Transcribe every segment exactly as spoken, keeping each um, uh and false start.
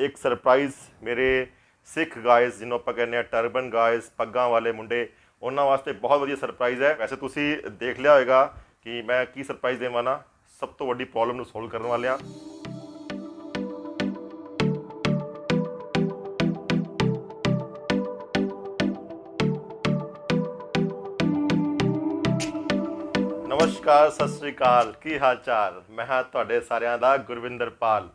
एक सरप्राइज़ मेरे सिख गायज जिन्हों आप कहने टर्बन गायज पग्गां वाले मुंडे उन्होंने वास्ते बहुत वधिया सरप्राइज़ है। वैसे तुसी देख लिया होगा कि मैं की सरप्राइज़ देवां ना सब तो वड्डी प्रॉब्लम नूं सोल्व करन वाले आ। नमस्कार सत श्री अकाल, की हाल चाल, मैं हाँ तुहाडे सारियां दा गुरविंदर पाल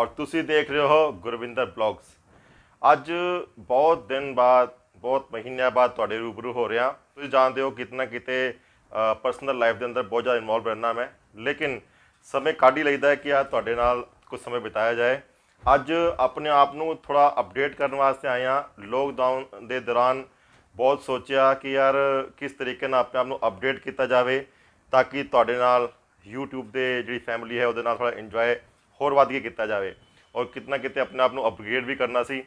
और तुसी देख रहे हो गुरविंदर ब्लॉग्स। अज बहुत दिन बाद, बहुत महीनों बाद तुहाडे रूबरू हो रहा। तुसी जानते हो कितना कितने परसनल लाइफ के अंदर बहुत ज़्यादा इन्वॉल्व रहना मैं, लेकिन समय काढ़ ही लईदा है कि यार तुहाडे नाल कुछ समय बिताया जाए। अज अपने आप नूं थोड़ा अपडेट करने वास्ते आए हाँ। लॉकडाउन के दौरान बहुत सोचा कि यार किस तरीके नाल अपने आप नूं अपडेट किया जाए ताकि तुहाडे नाल यूट्यूब दे जिहड़ी फैमिली है उहदे नाल थोड़ा इंजॉय होर वध के किया जाए और कितना कितने अपने आप को अपग्रेड भी करना सी।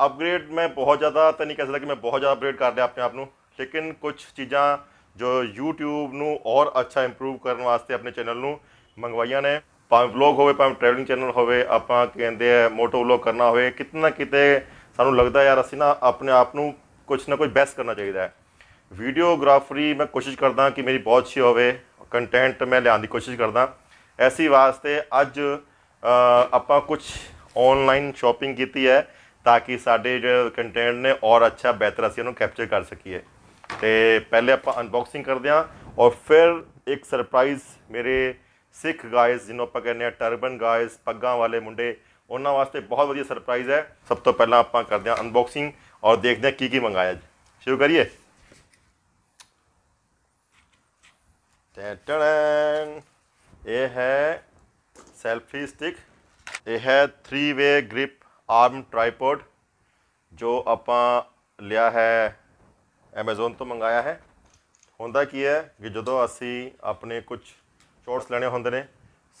अपग्रेड मैं बहुत ज़्यादा तो नहीं कह सकता कि मैं बहुत ज़्यादा अपग्रेड कर लिया अपने आप को, लेकिन कुछ चीज़ां जो यूट्यूब नू और अच्छा इंप्रूव करने वास्ते अपने चैनल नू मंगवाइयां ने, भावें व्लॉग होवे भावें ट्रैवलिंग चैनल होवे, आपां कहंदे मोटो व्लॉग करना होवे, कितना कितने सानू लगता है यार असीं ना अपने आप को कुछ ना कुछ बेस्ट करना चाहिए है। वीडियोग्राफरी मैं कोशिश करदा कि मेरी बहुत अच्छी होवे, कंटेंट मैं लियान दी कोशिश करदा। ऐसी वास्ते अज आपां कुछ ऑनलाइन शॉपिंग कीती है ताकि साडे जो कंटेंट ने और अच्छा बेहतर असीं उहनूं कैप्चर कर सकीए। ते पहले आपां अनबॉक्सिंग करदे हां और फिर एक सरप्राइज़ मेरे सिख गायज जिन्हों आपां कहने टर्बन गायज पग्गां वाले मुंडे उन्हां वास्ते बहुत वधिया सरप्राइज़ है। सब तो पहला आपां करदे हां अनबॉक्सिंग और देखदे हां की की मंगाया। शुरू करिए। ये है सेल्फी स्टिक, ये है three way grip arm tripod जो आप लिया है अमेजोन तो मंगाया है। होंदा की है कि जो असी अपने कुछ शॉट्स लेने होंदे ने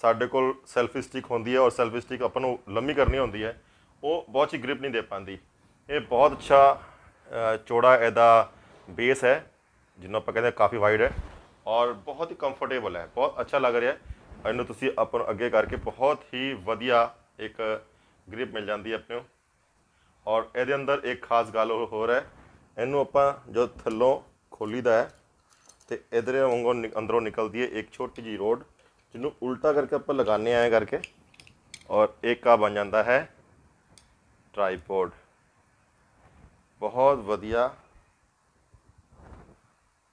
साडे कोल सेल्फी स्टिक होंदी है और सेल्फी स्टिक अपन लम्मी करनी होंदी है, वो बहुत अच्छी ग्रिप नहीं दे पाती। ये बहुत अच्छा चौड़ा एदा बेस है जिन्हों आप कहते काफ़ी वाइड है और बहुत ही कंफर्टेबल है, बहुत अच्छा लग रहा है। इन्हों तुसी अपन अगे करके बहुत ही वधिया एक ग्रिप मिल जाती है अपने और ये अंदर एक खास गल हो रहा है, इनू आप जो थलों खोलीदा है तो इधर वागों अंदरों निकलती है एक छोटी जी रोड जिन्हों उल्टा करके आप लगाने आए करके और एक का बन जाता है ट्राईपोड। बहुत वधिया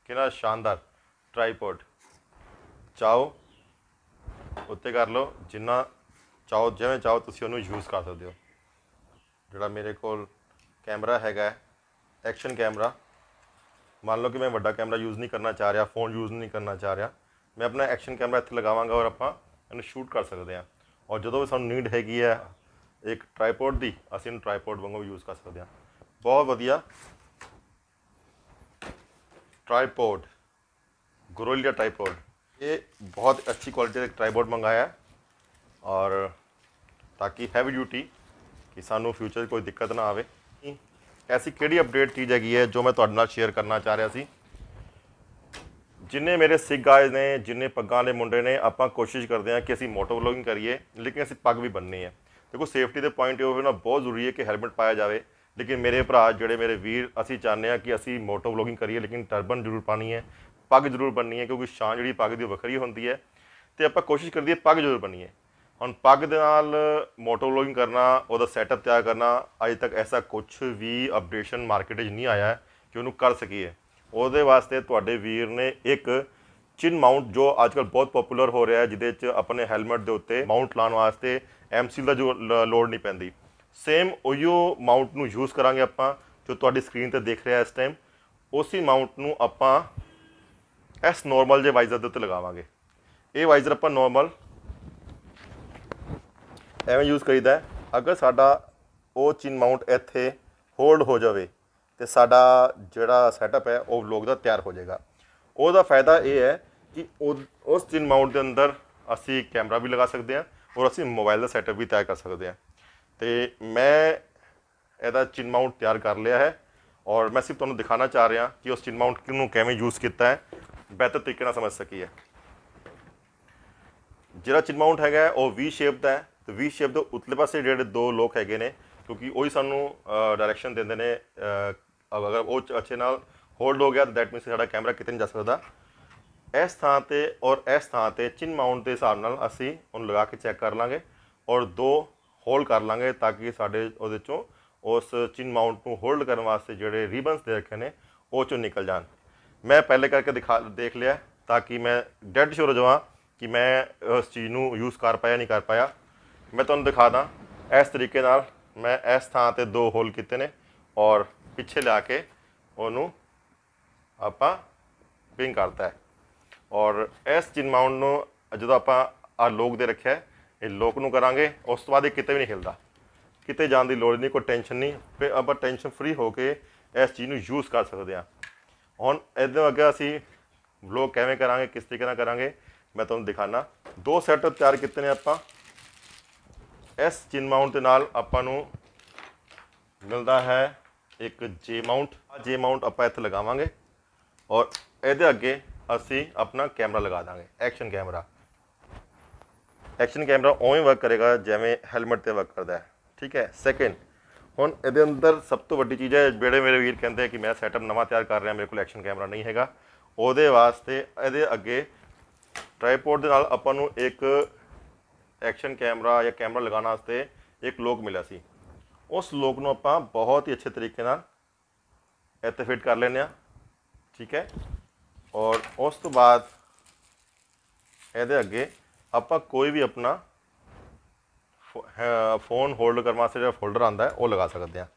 कितना शानदार ट्राईपोड। चाहो उत्ते कर लो जिन्ना चाहो, जिमें चाहो तुसी उन्हें यूज़ कर सकते हो। जिहड़ा मेरे कोल कैमरा हैगा एक्शन कैमरा, मान लो कि मैं बड़ा कैमरा यूज़ नहीं करना चाह रहा, फ़ोन यूज़ नहीं करना चाह रहा, मैं अपना एक्शन कैमरा इत्थे लगावांगा और आपां इहनूं शूट कर सकते हैं और जो भी सानूं नीड हैगी है एक ट्राईपोड दी असीं इहनूं ट्राईपोड वांगू यूज़ कर सकते हैं। बहुत वधिया ट्राईपोड, गुरविंदर ट्राईपोड। ये बहुत अच्छी क्वालिटी का ट्राईपोड मंगाया है और ताकि हैवी ड्यूटी कि सानू फ्यूचर कोई दिक्कत ना आवे। ऐसी केड़ी अपडेट चीज़ हैगी है जो मैं तुहाडे नाल शेयर करना चाह रहा सी। जिन्ने मेरे सिख गायज ने, जिन्ने पग्गां वाले मुंडे ने, आपां कोशिश करते हैं कि असीं मोटो व्लॉगिंग करिए लेकिन असीं पग भी बननी है। देखो सेफ्टी के पॉइंट ऑफ व्यू ना बहुत जरूरी है कि हैलमेट पाया जाए, लेकिन मेरे भरा जिहड़े मेरे वीर असीं चाहते हैं कि असीं मोटो व्लॉगिंग करिए लेकिन टर्बन जरूर पानी है, पग जरूर बननी है क्योंकि शान जी पग की वक्री होंगी है। तो आप कोशिश करती है पग जरूर बनीए। हम पग के नाल मोटो व्लॉगिंग करना और सैटअप तैयार करना अज तक ऐसा कुछ भी अपडेशन मार्केट नहीं आया है कि उन्होंने कर सकीए। वो वास्ते थोड़े वीर ने एक चिन माउंट जो अजकल बहुत पॉपूलर हो रहा है जिद अपने हैलमेट के उत्ते माउंट लाने वास्ते एम सी का जो लड़ नहीं पैंती, सेम उयो माउंट में यूज़ करा आप जो थोड़ी स्क्रीन पर देख रहे इस टाइम, उसी माउंट में आप इस नॉर्मल जे वाइजर के उत्ते लगावांगे। ये वाइजर आपां नॉर्मल एवें यूज़ करीदा है। अगर साडा वो चिन माउंट इत्थे होल्ड हो जाए तो साडा जिहड़ा सैटअप है वो व्लॉग दा तैयार हो जाएगा। उसका फायदा ये है कि उस चिन माउंट के अंदर असी कैमरा भी लगा सकते हैं और असी मोबाइल का सैटअप भी तैयार कर सकते हैं। तो मैं इहदा चिन माउंट तैयार कर लिया है और मैं सिर्फ तुहानूं दिखाना चाह रहा कि उस चिन माउंट नूं किवें यूज़ किया है बेहतर तरीके समझ सकी है। जिहड़ा चिन माउंट हैगा वो वी शेप का है तो वी शेप तो उतले पासे जेडे दो लोग है ने क्योंकि वही सानू डायरैक्शन देंगे ने अगर वो अच्छे नाल होल्ड हो गया तो दैट मीन साडा कैमरा कितने नहीं जा सकता। इस थान ते और इस थान ते चिन माउंट के हिसाब नाल असी उन्हें लगा के चैक कर लाँगे और दो होल्ड कर लाँगे ताकि साढ़े उहदे चों उस चिन माउंट को होल्ड करने वास्ते जोड़े रिबनस दे रखे ने उस चो निकल जान। मैं पहले करके दिखा देख लिया ताकि मैं डेड श्योर हो जावा कि मैं उस चीज़ को यूज़ कर पाया नहीं कर पाया। मैं तुहानूं दिखा दा इस तरीके नाल मैं इस थां ते दो होल किते ने और पिछे ला के उन्होंने आपां पिंग करता है और इस चिन माउंट को जो आप लॉक दे रखे ये लॉक नूं करांगे उस तो बाद कितें भी नहीं हिलदा किते जाने की लोड़ नहीं कोई टेंशन नहीं फिर आप टेंशन फ्री होके इस चीज़ को यूज़ कर सकते हैं। हम इदों अगर असी ब्लॉग कैसे करांगे किस तरीके से करांगे मैं तुहानूं दिखाना। दो सैट तैयार किए ने आपां इस चिन माउंट के नाल आपां नूं मिलता है एक जे माउंट जे माउंट आपां इत्थे लगावांगे और इहदे अगे असी अपना कैमरा लगा देंगे एक्शन कैमरा। एक्शन कैमरा उवें वर्क करेगा जिवें हैलमेट ते वर्क करता है ठीक है। सैकेंड हुण ये अंदर सब तो वड्डी चीज़ है जेड़े मेरे वीर कहते हैं कि मैं सैटअप नवा तैयार कर रहा मेरे को एक्शन कैमरा नहीं है वो वास्ते ये अगे ट्राईपोड के नाल आपां नूं एक एक्शन कैमरा या कैमरा लगाने वास्ते एक लोक मिला सी उस लोक नूं आपां बहुत ही अच्छे तरीके नाल इत्थे फिट कर लेने ठीक है। और उस तो बाद ये अगे आपां कोई भी अपना फोन होल्ड करने वास्ते जो फोल्डर आता है वह लगा सकते हैं।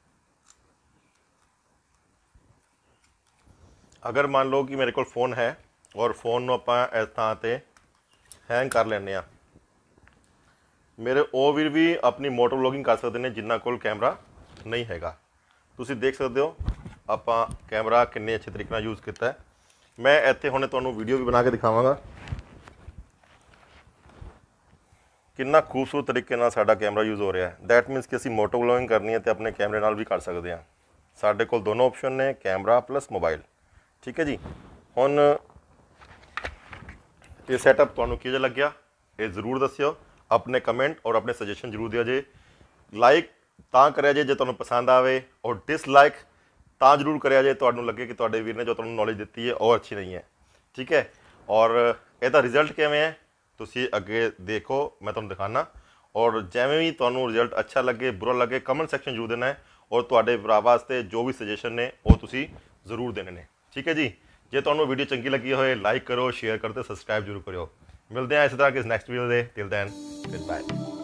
अगर मान लो कि मेरे को फोन है और फोन नूं आपां इस थां ते हैंग कर लेने आ मेरे ओ वीर भी अपनी मोटो व्लॉगिंग कर सकते हैं जिन्ना कोल कैमरा नहीं हैगा। तुसी देख सकते हो आपां कैमरा कितने अच्छे तरीके नाल यूज़ किया। मैं इत्थे हुणे तुहानूं वीडियो भी बना के दिखावांगा कितना खूबसूरत तरीके नाल साडा कैमरा यूज़ हो रहा है। दैट मीनस कि असी मोटो व्लॉगिंग करनी है तो अपने कैमरे नाल भी कर सकते हैं। साडे कोल दोनों ऑप्शन ने कैमरा प्लस मोबाइल ठीक है जी। हुण ये सैटअप तुहानूं किवें जिहा लग्गिया ये जरूर दस्सिओ अपने कमेंट और अपने सजेशन जरूर दिया जे। लाइक तां करिया जे जे तुहानूं पसंद आवे और डिसलाइक तां जरूर करिया जे तुहानूं लगे कि तुहाडे वीर ने जो तुहानूं नॉलेज दित्ती है और अच्छी नहीं है ठीक है। और इहदा रिजल्ट किवें है तुसी अगे देखो मैं तुहानूं दिखाना और जिवें भी तुहानूं रिजल्ट अच्छा लगे बुरा लगे कमेंट सैक्शन जरूर देना है और तुहाडे भरा वास्ते जो भी सजेशन ने वो तुसी जरूर देने ने ठीक है जी। जे तुहानूं वीडियो चंगी लगी होए लाइक करो शेयर करो ते सब्सक्राइब जरूर करो। मिलते हैं इस तरह के नैक्सट वीडियो दे टिल दैन गुड बाय।